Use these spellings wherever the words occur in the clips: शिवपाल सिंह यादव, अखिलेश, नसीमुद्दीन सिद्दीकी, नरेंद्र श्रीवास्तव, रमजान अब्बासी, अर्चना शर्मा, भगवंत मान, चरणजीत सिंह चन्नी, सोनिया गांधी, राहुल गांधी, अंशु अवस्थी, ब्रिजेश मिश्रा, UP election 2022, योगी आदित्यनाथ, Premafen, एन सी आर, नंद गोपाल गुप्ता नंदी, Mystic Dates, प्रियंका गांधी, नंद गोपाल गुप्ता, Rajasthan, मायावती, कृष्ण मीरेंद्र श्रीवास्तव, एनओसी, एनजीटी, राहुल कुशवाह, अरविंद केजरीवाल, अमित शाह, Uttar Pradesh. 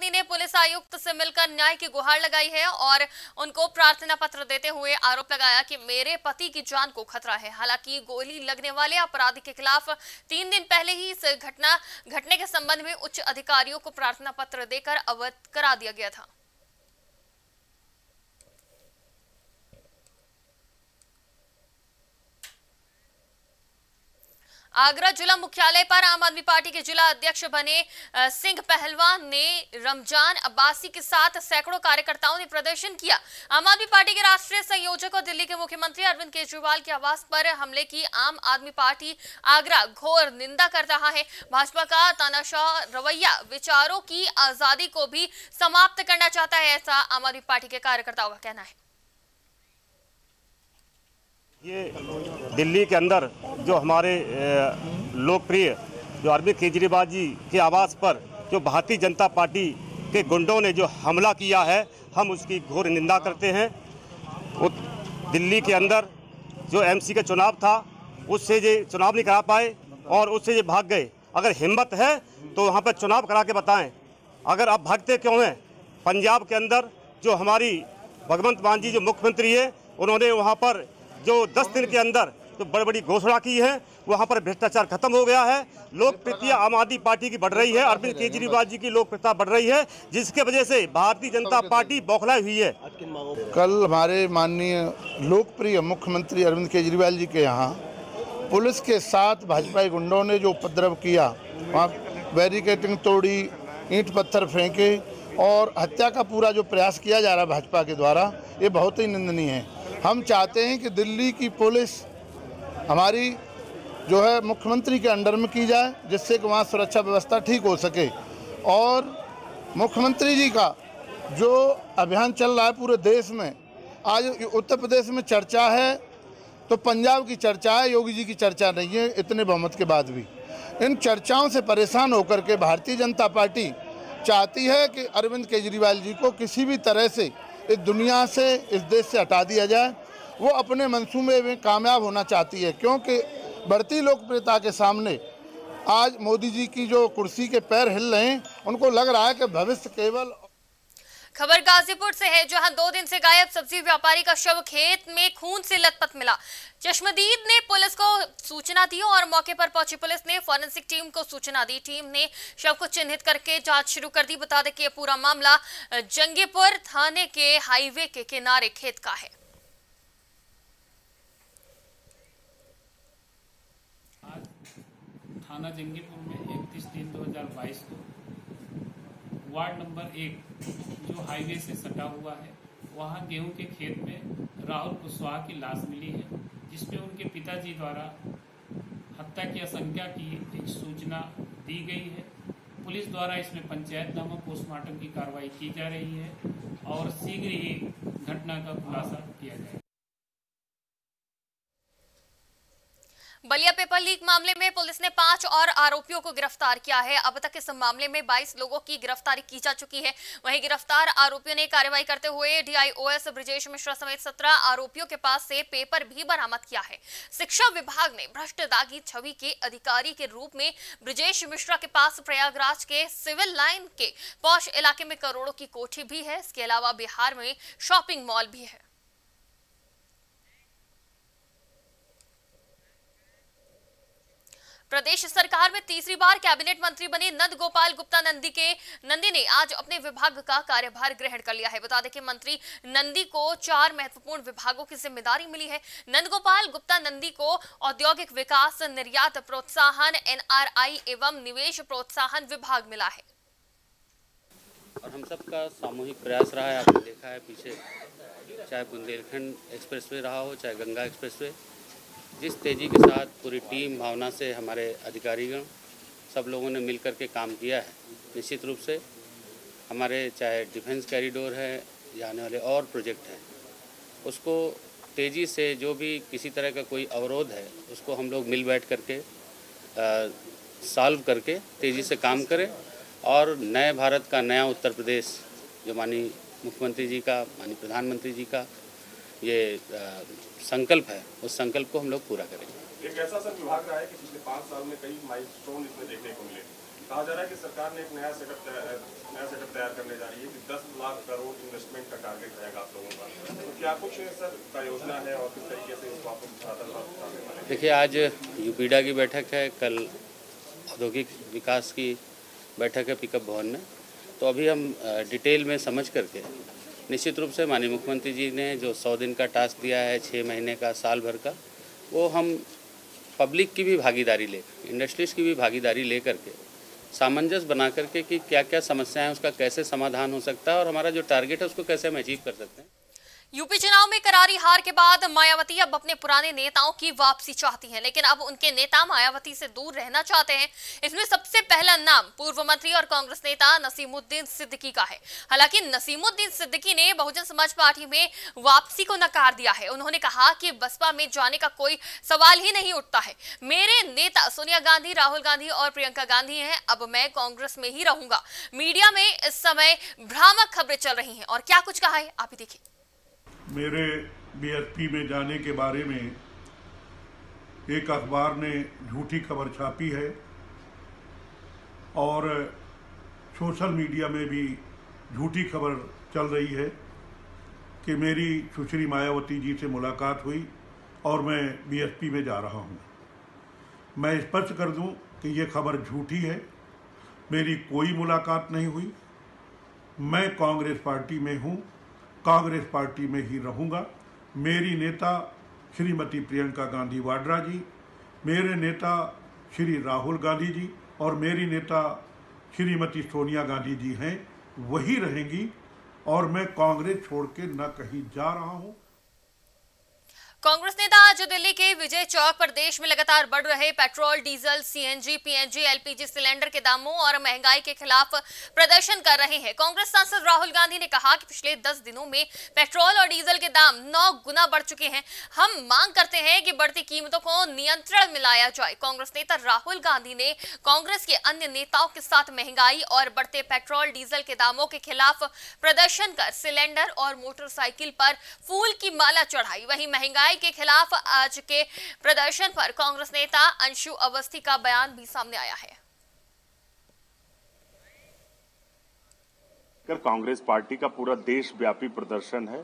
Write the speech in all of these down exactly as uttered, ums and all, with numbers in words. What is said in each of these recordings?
पत्नी ने पुलिस आयुक्त से मिलकर न्याय की गुहार लगाई है और उनको प्रार्थना पत्र देते हुए आरोप लगाया कि मेरे पति की जान को खतरा है। हालांकि गोली लगने वाले अपराधी के खिलाफ तीन दिन पहले ही इस घटना घटने के संबंध में उच्च अधिकारियों को प्रार्थना पत्र देकर अवगत करा दिया गया था। आगरा जिला मुख्यालय पर आम आदमी पार्टी के जिला अध्यक्ष बने सिंह पहलवान ने रमजान अब्बासी के साथ सैकड़ों कार्यकर्ताओं ने प्रदर्शन किया। आम आदमी पार्टी के राष्ट्रीय संयोजक और दिल्ली के मुख्यमंत्री अरविंद केजरीवाल के आवास पर हमले की आम आदमी पार्टी आगरा घोर निंदा कर रहा है। भाजपा का तानाशाह रवैया विचारों की आजादी को भी समाप्त करना चाहता है, ऐसा आम आदमी पार्टी के कार्यकर्ताओं का कहना है। ये दिल्ली के अंदर जो हमारे लोकप्रिय जो अरविंद केजरीवाल जी के आवास पर जो भारतीय जनता पार्टी के गुंडों ने जो हमला किया है, हम उसकी घोर निंदा करते हैं। दिल्ली के अंदर जो एमसी का चुनाव था, उससे ये चुनाव नहीं करा पाए और उससे ये भाग गए। अगर हिम्मत है तो वहाँ पर चुनाव करा के बताएं, अगर आप भागते क्यों हैं। पंजाब के अंदर जो हमारी भगवंत मान जी जो मुख्यमंत्री है, उन्होंने वहाँ पर जो दस दिन के अंदर जो बड़ी बड़ी घोषणा की है, वहाँ पर भ्रष्टाचार खत्म हो गया है। लोकप्रियता आम आदमी पार्टी की बढ़ रही है, अरविंद केजरीवाल जी की लोकप्रियता बढ़ रही है, जिसके वजह से भारतीय जनता पार्टी बौखलाई हुई है। कल हमारे माननीय लोकप्रिय मुख्यमंत्री अरविंद केजरीवाल जी के यहाँ पुलिस के साथ भाजपा गुंडों ने जो उपद्रव किया, वहाँ बैरिकेटिंग तोड़ी, ईंट पत्थर फेंके और हत्या का पूरा जो प्रयास किया जा रहा है भाजपा के द्वारा, ये बहुत ही निंदनीय है। हम चाहते हैं कि दिल्ली की पुलिस हमारी जो है मुख्यमंत्री के अंडर में की जाए, जिससे कि वहाँ सुरक्षा व्यवस्था ठीक हो सके। और मुख्यमंत्री जी का जो अभियान चल रहा है पूरे देश में, आज उत्तर प्रदेश में चर्चा है तो पंजाब की चर्चा है, योगी जी की चर्चा नहीं है इतने बहुमत के बाद भी। इन चर्चाओं से परेशान होकर के भारतीय जनता पार्टी चाहती है कि अरविंद केजरीवाल जी को किसी भी तरह से इस दुनिया से, इस देश से हटा दिया जाए। वो अपने मंसूबे में कामयाब होना चाहती है, क्योंकि बढ़ती लोकप्रियता के सामने आज मोदी जी की जो कुर्सी के पैर हिल रहे हैं, उनको लग रहा है कि भविष्य केवल। खबर गाजीपुर से है, जहां दो दिन से गायब सब्जी व्यापारी का शव खेत में खून से लथपथ मिला। चश्मदीद ने पुलिस को सूचना दी और मौके पर पहुंची पुलिस ने फॉरेंसिक टीम को सूचना दी। टीम ने शव को चिन्हित करके जांच शुरू कर दी। बता दें कि यह पूरा मामला जंगीपुर थाने के हाईवे के किनारे खेत का है। आज थाना जंगीपुर में इकतीस तीन दो हजार बाईस को वार्ड नंबर एक जो हाईवे से सटा हुआ है, वहाँ गेहूं के खेत में राहुल कुशवाह की लाश मिली है, जिसमें उनके पिताजी द्वारा हत्या की आशंका की सूचना दी गई है। पुलिस द्वारा इसमें पंचायतनामा पोस्टमार्टम की कार्रवाई की जा रही है और शीघ्र ही घटना का खुलासा किया जाएगा। बलिया पेपर लीक मामले में पुलिस ने पांच और आरोपियों को गिरफ्तार किया है। अब तक इस मामले में बाईस लोगों की गिरफ्तारी की जा चुकी है। वहीं गिरफ्तार आरोपियों ने कार्रवाई करते हुए डीआईओएस ब्रिजेश मिश्रा समेत सत्रह आरोपियों के पास से पेपर भी बरामद किया है। शिक्षा विभाग ने भ्रष्ट दागी छवि के अधिकारी के रूप में ब्रिजेश मिश्रा के पास प्रयागराज के सिविल लाइन के पौष इलाके में करोड़ों की कोठी भी है। इसके अलावा बिहार में शॉपिंग मॉल भी है। प्रदेश सरकार में तीसरी बार कैबिनेट मंत्री बने नंद गोपाल गुप्ता नंदी के नंदी ने आज अपने विभाग का कार्यभार ग्रहण कर लिया है। बता दें कि मंत्री नंदी को चार महत्वपूर्ण विभागों की जिम्मेदारी मिली है। नंद गोपाल गुप्ता नंदी को औद्योगिक विकास, निर्यात प्रोत्साहन, एनआरआई एवं निवेश प्रोत्साहन विभाग मिला है। और हम सब का सामूहिक प्रयास रहा है, आपने देखा है पीछे, चाहे बुंदेलखंड एक्सप्रेसवे रहा हो, चाहे गंगा एक्सप्रेसवे, जिस तेज़ी के साथ पूरी टीम भावना से हमारे अधिकारीगण सब लोगों ने मिलकर के काम किया है। निश्चित रूप से हमारे चाहे डिफेंस कॉरिडोर है या आने वाले और प्रोजेक्ट हैं, उसको तेज़ी से जो भी किसी तरह का कोई अवरोध है, उसको हम लोग मिल बैठ करके सॉल्व करके तेज़ी से काम करें और नए भारत का नया उत्तर प्रदेश, जो माननीय मुख्यमंत्री जी का, माननीय प्रधानमंत्री जी का ये संकल्प है, उस संकल्प को हम लोग पूरा करेंगे। एक ऐसा सर विभाग रहा है कि पिछले पाँच साल में कई माइलस्टोन इसमें देखने को मिले, कहा जा रहा है कि सरकार ने एक नया सेटअप नया सेटअप तैयार करने जा रही है कि दस लाख करोड़ इन्वेस्टमेंट का टारगेट रहेगा आप लोगों का, तो क्या कुछ सर का योजना है और किस तरीके से इसको आप उठाने? देखिए, आज यूपीडा की बैठक है, कल औद्योगिक विकास की बैठक है पिकअप भवन में, तो अभी हम डिटेल में समझ करके निश्चित रूप से माननीय मुख्यमंत्री जी ने जो सौ दिन का टास्क दिया है, छः महीने का, साल भर का, वो हम पब्लिक की भी भागीदारी लेकर, इंडस्ट्रीज़ की भी भागीदारी लेकर के सामंजस्य बना करके कि क्या क्या समस्याएं हैं, उसका कैसे समाधान हो सकता है और हमारा जो टारगेट है उसको कैसे हम अचीव कर सकते हैं। यूपी चुनाव में करारी हार के बाद मायावती अब अपने पुराने नेताओं की वापसी चाहती हैं, लेकिन अब उनके नेता मायावती से दूर रहना चाहते हैं। इसमें सबसे पहला नाम पूर्व मंत्री और कांग्रेस नेता नसीमुद्दीन सिद्दीकी का है। हालांकि नसीमुद्दीन सिद्दीकी ने बहुजन समाज पार्टी में वापसी को नकार दिया है। उन्होंने कहा कि बसपा में जाने का कोई सवाल ही नहीं उठता है। मेरे नेता सोनिया गांधी, राहुल गांधी और प्रियंका गांधी हैं, अब मैं कांग्रेस में ही रहूंगा। मीडिया में इस समय भ्रामक खबरें चल रही हैं और क्या कुछ कहा है आप ही देखिए। मेरे बीएसपी में जाने के बारे में एक अखबार ने झूठी खबर छापी है और सोशल मीडिया में भी झूठी खबर चल रही है कि मेरी सुश्री मायावती जी से मुलाकात हुई और मैं बीएसपी में जा रहा हूँ। मैं स्पष्ट कर दूँ कि ये खबर झूठी है, मेरी कोई मुलाकात नहीं हुई। मैं कांग्रेस पार्टी में हूँ, कांग्रेस पार्टी में ही रहूंगा। मेरी नेता श्रीमती प्रियंका गांधी वाड्रा जी, मेरे नेता श्री राहुल गांधी जी और मेरी नेता श्रीमती सोनिया गांधी जी हैं, वही रहेंगी और मैं कांग्रेस छोड़ के न कहीं जा रहा हूं। कांग्रेस नेता आज दिल्ली के विजय चौक पर देश में लगातार बढ़ रहे petrol, diesel, CNG, PNG, LPG cylinder के दामों और महंगाई के खिलाफ प्रदर्शन कर रहे हैं। कांग्रेस सांसद राहुल गांधी ने कहा कि पिछले दस दिनों में पेट्रोल और डीजल के दाम नौ गुना बढ़ चुके हैं। हम मांग करते हैं कि बढ़ती कीमतों को नियंत्रण में लाया जाए। कांग्रेस नेता राहुल गांधी ने कांग्रेस के अन्य नेताओं के साथ महंगाई और बढ़ते पेट्रोल डीजल के दामों के खिलाफ प्रदर्शन कर सिलेंडर और मोटरसाइकिल पर फूल की माला चढ़ाई। वही महंगाई के खिलाफ आज के प्रदर्शन पर कांग्रेस नेता अंशु अवस्थी का बयान भी सामने आया है। कांग्रेस पार्टी का पूरा देशव्यापी प्रदर्शन है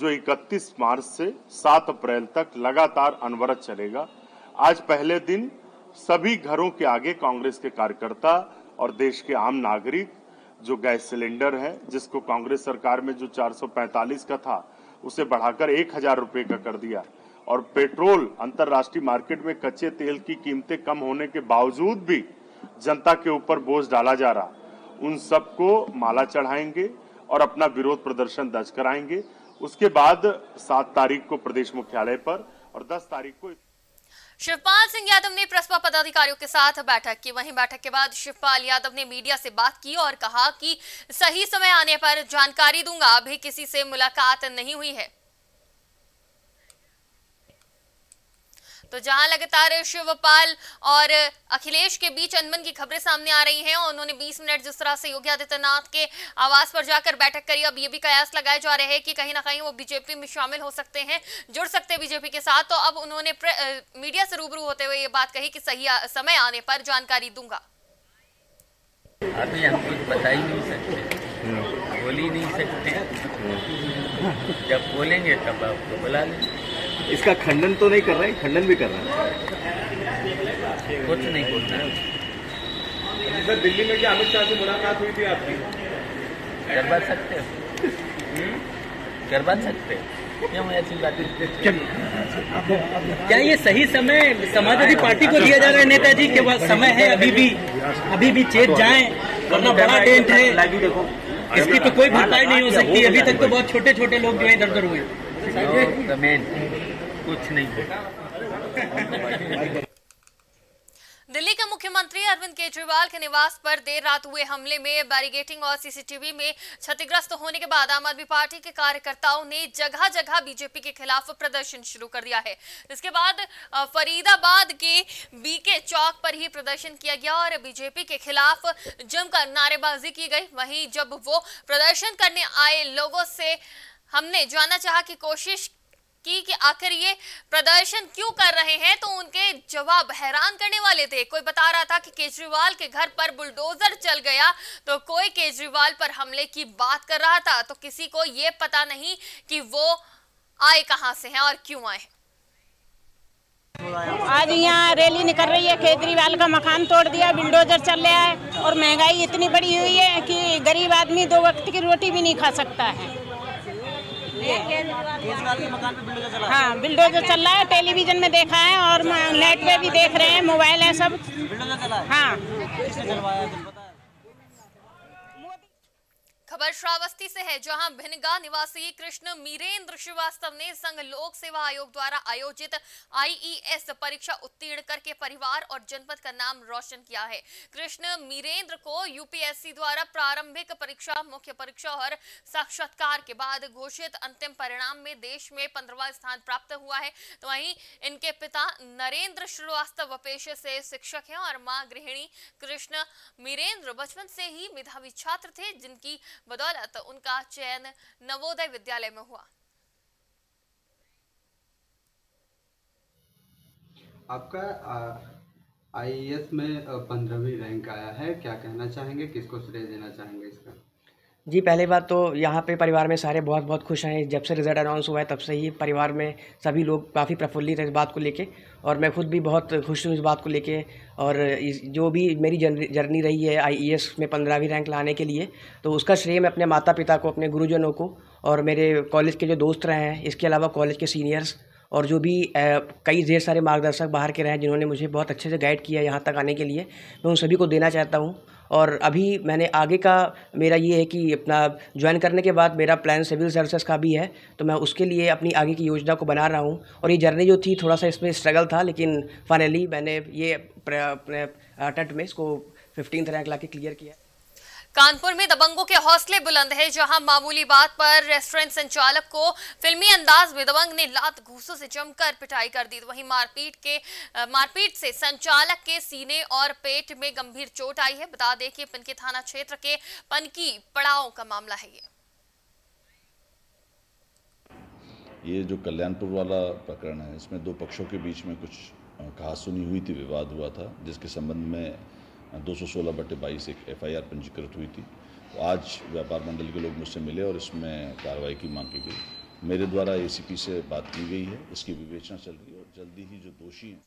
जो इकतीस मार्च से सात अप्रैल तक लगातार अनवरत चलेगा। आज पहले दिन सभी घरों के आगे कांग्रेस के कार्यकर्ता और देश के आम नागरिक जो गैस सिलेंडर है, जिसको कांग्रेस सरकार में जो चार सौ पैंतालीस का था उसे बढ़ाकर एक हजार रुपये का कर दिया, और पेट्रोल अंतर्राष्ट्रीय मार्केट में कच्चे तेल की कीमतें कम होने के बावजूद भी जनता के ऊपर बोझ डाला जा रहा, उन सबको माला चढ़ाएंगे और अपना विरोध प्रदर्शन दर्ज कराएंगे। उसके बाद सात तारीख को प्रदेश मुख्यालय पर और दस तारीख को शिवपाल सिंह यादव ने प्रसपा पदाधिकारियों के साथ बैठक की। वहीं बैठक के बाद शिवपाल यादव ने मीडिया से बात की और कहा कि सही समय आने पर जानकारी दूंगा, अभी किसी से मुलाकात नहीं हुई है। तो जहां लगातार शिवपाल और अखिलेश के बीच अनबन की खबरें सामने आ रही हैं और उन्होंने बीस मिनट जिस तरह से योगी आदित्यनाथ के आवास पर जाकर बैठक करी, अब ये भी कयास लगाए जा रहे हैं कि कहीं ना कहीं वो बीजेपी में शामिल हो सकते हैं, जुड़ सकते हैं बीजेपी के साथ। तो अब उन्होंने मीडिया से रूबरू होते हुए ये बात कही कि सही समय आने पर जानकारी दूंगा। अभी हम कुछ बता ही नहीं सकते, बोल ही नहीं सकते, जब बोलेंगे तब आपको बुला लेंगे। इसका खंडन तो नहीं कर रहा है, खंडन भी कर रहा है, कुछ नहीं बोलना। सर, दिल्ली में क्या अमित शाह से मुलाकात हुई थी आपकी? करवा सकते हो, करवा सकते हो, क्यों ऐसी बातें? क्या ये सही समय समाजवादी पार्टी को दिया जा रहा है नेताजी के बाद? समय है अभी भी, अभी भी चेत जाएं वरना बड़ा डेंट है। इसकी तो कोई भरपाई नहीं हो सकती। अभी तक तो बहुत छोटे छोटे लोग जो है इधर उधर हुए। कुछ नहीं। दिल्ली के मुख्यमंत्री अरविंद केजरीवाल के निवास पर देर रात हुए हमले में बैरिकेडिंग और सीसीटीवी में क्षतिग्रस्त होने के बाद आम आदमी पार्टी के कार्यकर्ताओं ने जगह जगह बीजेपी के खिलाफ प्रदर्शन शुरू कर दिया है। इसके बाद फरीदाबाद के बीके चौक पर ही प्रदर्शन किया गया और बीजेपी के खिलाफ जमकर नारेबाजी की गई। वहीं जब वो प्रदर्शन करने आए लोगों से हमने जाना चाहा कि कोशिश की कि आखिर ये प्रदर्शन क्यों कर रहे हैं, तो उनके जवाब हैरान करने वाले थे। कोई बता रहा था कि केजरीवाल के घर पर बुलडोजर चल गया, तो कोई केजरीवाल पर हमले की बात कर रहा था, तो किसी को ये पता नहीं कि वो आए कहां से हैं और क्यों आए। आज यहाँ रैली निकल रही है, केजरीवाल का मकान तोड़ दिया, बुलडोजर चल रहा है और महंगाई इतनी बढ़ी हुई है कि गरीब आदमी दो वक्त की रोटी भी नहीं खा सकता है। केजरीवाल के मकान पे बुलडोजर चला है। हाँ, बुलडोजर चल रहा है, टेलीविजन में देखा है और नेट पे भी देख रहे हैं, मोबाइल है सब। हाँ, खबर श्रावस्ती से है जहां भिनगा निवासी कृष्ण मीरेंद्र श्रीवास्तव ने संघ लोक सेवा आयोग द्वारा आयोजित आई ई एस परीक्षा उत्तीर्ण करके परिवार और जनपद का नाम रोशन किया है। कृष्ण मीरेंद्र को यू पी एस सी द्वारा प्रारंभिक परीक्षा, मुख्य परीक्षा और साक्षात्कार के बाद घोषित अंतिम परिणाम में देश में पंद्रहवां स्थान प्राप्त हुआ है। तो वहीं इनके पिता नरेंद्र श्रीवास्तव पेशे से शिक्षक है और माँ गृहिणी। कृष्ण मीरेंद्र बचपन से ही मेधावी छात्र थे, जिनकी बदौलत उनका चयन नवोदय विद्यालय में हुआ। आपका आई ई एस में पंद्रहवीं रैंक आया है, क्या कहना चाहेंगे, किसको श्रेय देना चाहेंगे इसका? जी, पहली बात तो यहाँ पे परिवार में सारे बहुत बहुत खुश हैं। जब से रिजल्ट अनाउंस हुआ है तब से ही परिवार में सभी लोग काफ़ी प्रफुल्लित हैं इस बात को लेके, और मैं खुद भी बहुत खुश हूँ इस बात को लेके। और जो भी मेरी जर्नी रही है आई ई एस में पंद्रहवीं रैंक लाने के लिए, तो उसका श्रेय मैं अपने माता पिता को, अपने गुरुजनों को और मेरे कॉलेज के जो दोस्त रहे हैं, इसके अलावा कॉलेज के सीनियर्स और जो भी ए, कई ढेर सारे मार्गदर्शक बाहर के रहे हैं जिन्होंने मुझे बहुत अच्छे से गाइड किया यहाँ तक आने के लिए, मैं उन सभी को देना चाहता हूँ। और अभी मैंने आगे का मेरा ये है कि अपना ज्वाइन करने के बाद मेरा प्लान सिविल सर्विसेज का भी है, तो मैं उसके लिए अपनी आगे की योजना को बना रहा हूँ। और ये जर्नी जो थी, थोड़ा सा इसमें स्ट्रगल था, लेकिन फाइनली मैंने ये अपने अटेम्प्ट में इसको फिफ्टींथ रैंक लाके क्लियर किया। कानपुर में दबंगों के हौसले बुलंद है, जहां मामूली बात पर रेस्टोरेंट संचालक को फिल्मी अंदाज में दबंग ने लात घूंसों से जमकर पिटाई कर दी। वहीं मारपीट के मारपीट से संचालक के सीने और पेट में गंभीर चोट आई है। बता दें कि पनकी थाना क्षेत्र के पनकी पड़ाव का मामला है। ये ये जो कल्याणपुर वाला प्रकरण है, इसमें दो पक्षों के बीच में कुछ कहासुनी हुई थी, विवाद हुआ था, जिसके संबंध में दो सौ सोलह बटे बाईस एक एफ आई आर पंजीकृत हुई थी। तो आज व्यापार मंडल के लोग मुझसे मिले और इसमें कार्रवाई की मांग की गई। मेरे द्वारा ए सी पी से बात की गई है, इसकी विवेचना चल रही है और जल्दी ही जो दोषी हैं।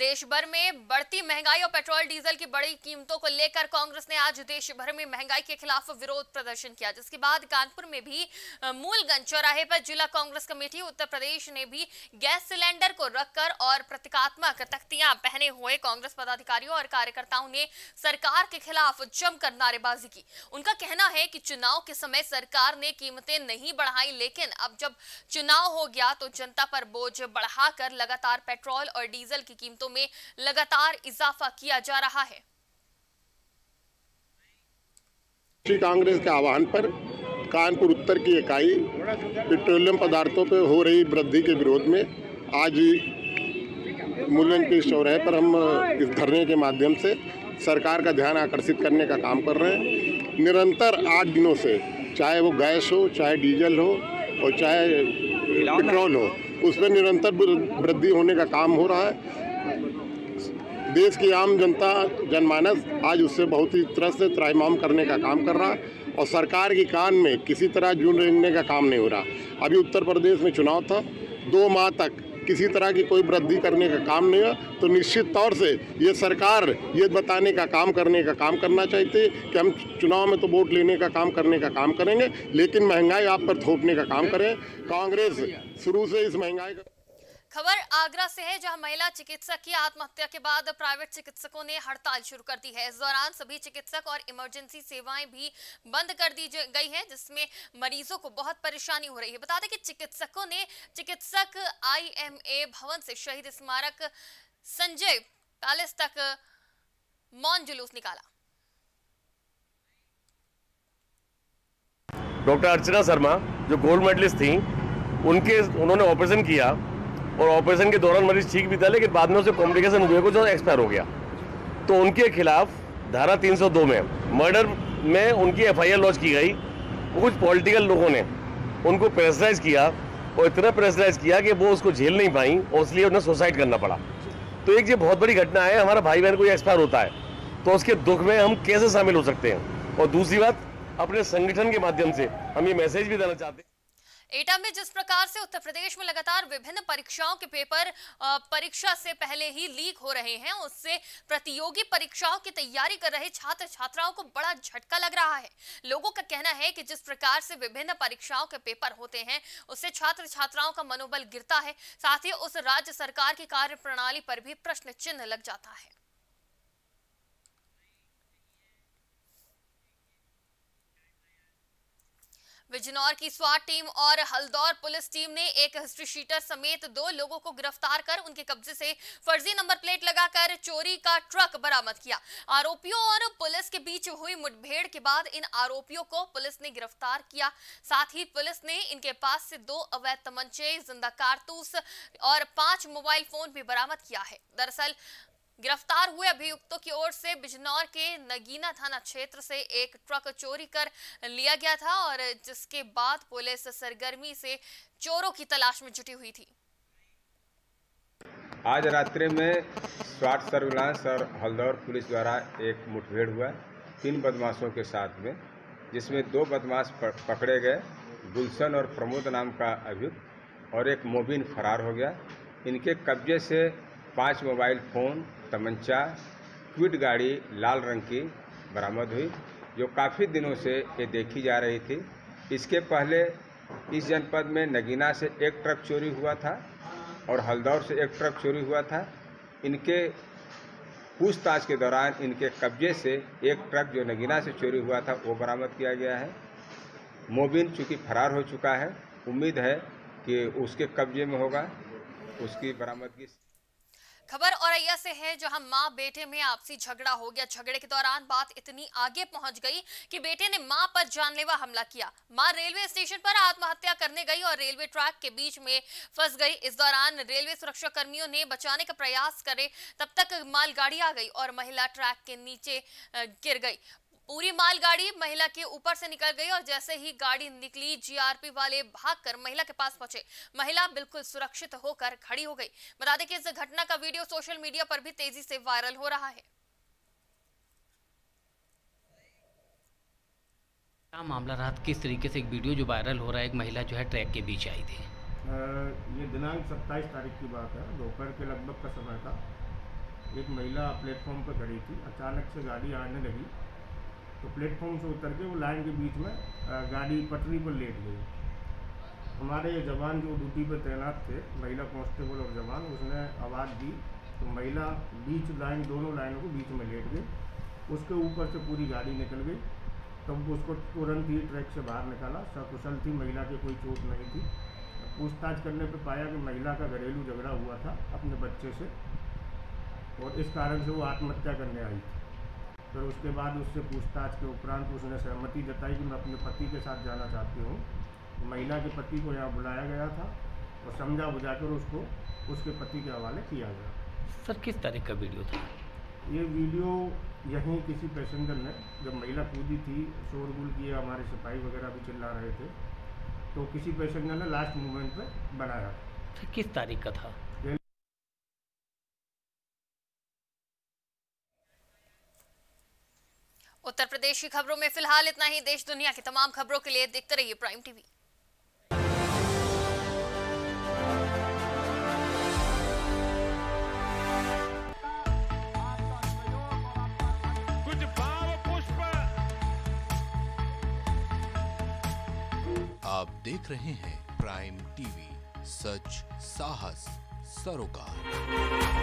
देश भर में बढ़ती महंगाई और पेट्रोल डीजल की बड़ी कीमतों को लेकर कांग्रेस ने आज देश भर में महंगाई के खिलाफ विरोध प्रदर्शन किया, जिसके बाद कानपुर में भी मूलगंज चौराहे पर जिला कांग्रेस कमेटी उत्तर प्रदेश ने भी गैस सिलेंडर को रखकर और प्रतीकात्मक तख्तियां पहने हुए कांग्रेस पदाधिकारियों और कार्यकर्ताओं ने सरकार के खिलाफ जमकर नारेबाजी की। उनका कहना है कि चुनाव के समय सरकार ने कीमतें नहीं बढ़ाई, लेकिन अब जब चुनाव हो गया तो जनता पर बोझ बढ़ाकर लगातार पेट्रोल और डीजल की कीमत तो में लगातार इजाफा किया जा रहा है। श्री कांग्रेस के आह्वान पर कानपुर उत्तर की इकाई पेट्रोलियम पदार्थों पर हो रही वृद्धि के विरोध में आज मूलगंज के चौराहे पर हम इस धरने के माध्यम से सरकार का ध्यान आकर्षित करने का काम कर रहे हैं। निरंतर आठ दिनों से, चाहे वो गैस हो, चाहे डीजल हो और चाहे पेट्रोल हो, उसमें निरंतर वृद्धि होने का काम हो रहा है। देश की आम जनता, जनमानस आज उससे बहुत ही त्रस्त से त्राहिमाम करने का काम कर रहा है और सरकार की कान में किसी तरह जून रेंगने का काम नहीं हो रहा। अभी उत्तर प्रदेश में चुनाव था, दो माह तक किसी तरह की कोई वृद्धि करने का काम नहीं हुआ, तो निश्चित तौर से ये सरकार ये बताने का काम करने का काम करना चाहती कि हम चुनाव में तो वोट लेने का काम करने का काम करेंगे, लेकिन महंगाई आप पर थोपने का काम करें। कांग्रेस शुरू से इस महंगाई का। खबर आगरा से है, जहां महिला चिकित्सक की आत्महत्या के बाद प्राइवेट चिकित्सकों ने हड़ताल शुरू कर दी है। इस दौरान सभी चिकित्सक और इमरजेंसी सेवाएं भी बंद कर दी गई हैं, जिसमें मरीजों को बहुत परेशानी हो रही है। बता दें कि चिकित्सकों ने चिकित्सक आई एम ए भवन से शहीद स्मारक संजय पैलेस तक मौन जुलूस निकाला। डॉक्टर अर्चना शर्मा जो गोल्ड मेडलिस्ट थी, उनके उन्होंने ऑपरेशन किया और ऑपरेशन के दौरान मरीज ठीक भी था, लेकिन बाद में उसे कॉम्प्लिकेशन हुए कुछ और एक्सपायर हो गया। तो उनके खिलाफ धारा तीन सौ दो में मर्डर में उनकी एफ आई आर लॉन्च की गई। कुछ पॉलिटिकल लोगों ने उनको प्रेशराइज किया वो इतना प्रेशराइज किया कि वो उसको झेल नहीं पाई और इसलिए उन्हें सुसाइड करना पड़ा। तो एक ये बहुत बड़ी घटना है, हमारा भाई बहन कोई एक्सपायर होता है तो उसके दुख में हम कैसे शामिल हो सकते हैं, और दूसरी बात अपने संगठन के माध्यम से हम ये मैसेज भी देना चाहते हैं। एटा में जिस प्रकार से उत्तर प्रदेश में लगातार विभिन्न परीक्षाओं के पेपर परीक्षा से पहले ही लीक हो रहे हैं, उससे प्रतियोगी परीक्षाओं की तैयारी कर रहे छात्र छात्राओं को बड़ा झटका लग रहा है। लोगों का कहना है कि जिस प्रकार से विभिन्न परीक्षाओं के पेपर होते हैं उससे छात्र छात्राओं का मनोबल गिरता है, साथ ही उस राज्य सरकार की कार्यप्रणाली पर भी प्रश्न चिन्ह लग जाता है। बिजनौर की स्वाट टीम और हल्दौर पुलिस टीम ने एक हिस्ट्री शीटर समेत दो लोगों को गिरफ्तार कर उनके कब्जे से फर्जी नंबर प्लेट लगाकर चोरी का ट्रक बरामद किया। आरोपियों और पुलिस के बीच हुई मुठभेड़ के बाद इन आरोपियों को पुलिस ने गिरफ्तार किया। साथ ही पुलिस ने इनके पास से दो अवैध तमंचे, जिंदा कारतूस और पांच मोबाइल फोन भी बरामद किया है। दरअसल गिरफ्तार हुए अभियुक्तों की ओर से बिजनौर के नगीना थाना क्षेत्र से एक ट्रक चोरी कर लिया गया था और जिसके बाद पुलिस सरगर्मी से चोरों की तलाश में जुटी हुई थी। आज रात्रि में स्वाट सर्विलांस और हल्दौर पुलिस द्वारा एक मुठभेड़ हुआ तीन बदमाशों के साथ में, जिसमें दो बदमाश पकड़े गए। गुलशन और प्रमोद नाम का अभियुक्त और एक मोबिन फरार हो गया। इनके कब्जे से पाँच मोबाइल फ़ोन, तमंचा, क्विड गाड़ी लाल रंग की बरामद हुई, जो काफ़ी दिनों से ये देखी जा रही थी। इसके पहले इस जनपद में नगीना से एक ट्रक चोरी हुआ था और हल्दौर से एक ट्रक चोरी हुआ था। इनके पूछताछ के दौरान इनके कब्जे से एक ट्रक जो नगीना से चोरी हुआ था वो बरामद किया गया है। मोबिन चूँकि फरार हो चुका है, उम्मीद है कि उसके कब्जे में होगा, उसकी बरामदगी। खबर औरैया से है, जहां मां बेटे में आपसी झगड़ा हो गया। झगड़े के दौरान बात इतनी आगे पहुंच गई कि बेटे ने मां पर जानलेवा हमला किया। मां रेलवे स्टेशन पर आत्महत्या करने गई और रेलवे ट्रैक के बीच में फंस गई। इस दौरान रेलवे सुरक्षा कर्मियों ने बचाने का प्रयास करे, तब तक मालगाड़ी आ गई और महिला ट्रैक के नीचे गिर गई। पूरी मालगाड़ी महिला के ऊपर से निकल गई और जैसे ही गाड़ी निकली जीआरपी वाले भागकर महिला के पास पहुंचे। महिला बिल्कुल सुरक्षित होकर खड़ी हो गई। बता दें कि इस घटना का वीडियो सोशल मीडिया पर भी तेजी से वायरल हो रहा है। क्या मामला रात किस तरीके से एक वीडियो जो वायरल हो रहा है, एक महिला जो है ट्रैक के बीच आई थी। ये दिनांक सत्ताईस तारीख की बात है, दोपहर के लगभग का समय था। एक महिला प्लेटफॉर्म पर खड़ी थी, अचानक से गाड़ी आने लगी तो प्लेटफॉर्म से उतर के वो लाइन के बीच में गाड़ी पटरी पर लेट गई। हमारे जवान जो ड्यूटी पर तैनात थे, महिला कांस्टेबल और जवान, उसने आवाज़ दी तो महिला बीच लाइन दोनों लाइनों को बीच में लेट गई। उसके ऊपर से पूरी गाड़ी निकल गई, तब उसको तुरंत ही ट्रैक से बाहर निकाला। सकुशल थी, महिला के कोई चोट नहीं थी। पूछताछ करने पर पाया कि महिला का घरेलू झगड़ा हुआ था अपने बच्चे से और इस कारण से वो आत्महत्या करने आई थी। फिर उसके बाद उससे पूछताछ के उपरांत उसने सहमति जताई कि मैं अपने पति के साथ जाना चाहती हूँ। महिला के पति को यहाँ बुलाया गया था और समझा बुझाकर उसको उसके पति के हवाले किया गया। सर, किस तारीख का वीडियो था ये? वीडियो यहीं किसी पैसेंजर ने, जब महिला कूदी थी, शोरगुल किए, हमारे सिपाही वगैरह भी चिल्ला रहे थे, तो किसी पैसेंजर ने लास्ट मोमेंट पर बनाया। सर, किस तारीख का था? उत्तर प्रदेश की खबरों में फिलहाल इतना ही। देश दुनिया की तमाम खबरों के लिए देखते रहिए प्राइम टीवी। कुछ भाव पुष्प आप देख रहे हैं प्राइम टीवी, सच साहस सरोकार।